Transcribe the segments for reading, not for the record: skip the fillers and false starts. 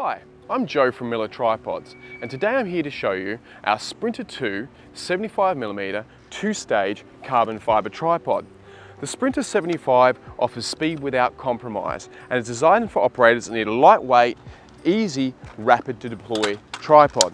Hi, I'm Joe from Miller Tripods, and today I'm here to show you our Sprinter II 75mm two-stage carbon fibre tripod. The Sprinter 75 offers speed without compromise and is designed for operators that need a lightweight, easy, rapid to deploy tripod.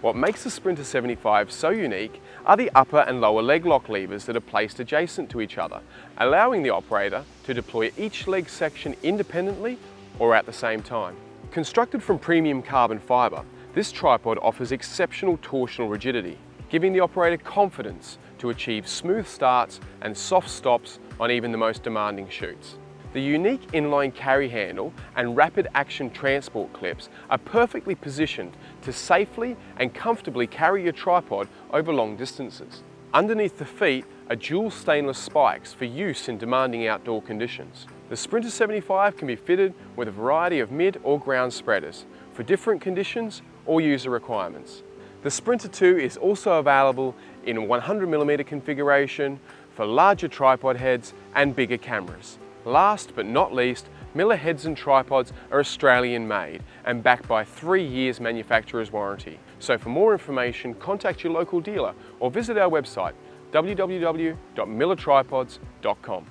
What makes the Sprinter 75 so unique are the upper and lower leg lock levers that are placed adjacent to each other, allowing the operator to deploy each leg section independently or at the same time. Constructed from premium carbon fibre, this tripod offers exceptional torsional rigidity, giving the operator confidence to achieve smooth starts and soft stops on even the most demanding shoots. The unique inline carry handle and rapid action transport clips are perfectly positioned to safely and comfortably carry your tripod over long distances. Underneath the feet are dual stainless spikes for use in demanding outdoor conditions. The Sprinter 75 can be fitted with a variety of mid or ground spreaders for different conditions or user requirements. The Sprinter II is also available in a 100mm configuration for larger tripod heads and bigger cameras. Last but not least, Miller heads and tripods are Australian made and backed by 3 years manufacturer's warranty. So for more information, contact your local dealer or visit our website www.millertripods.com.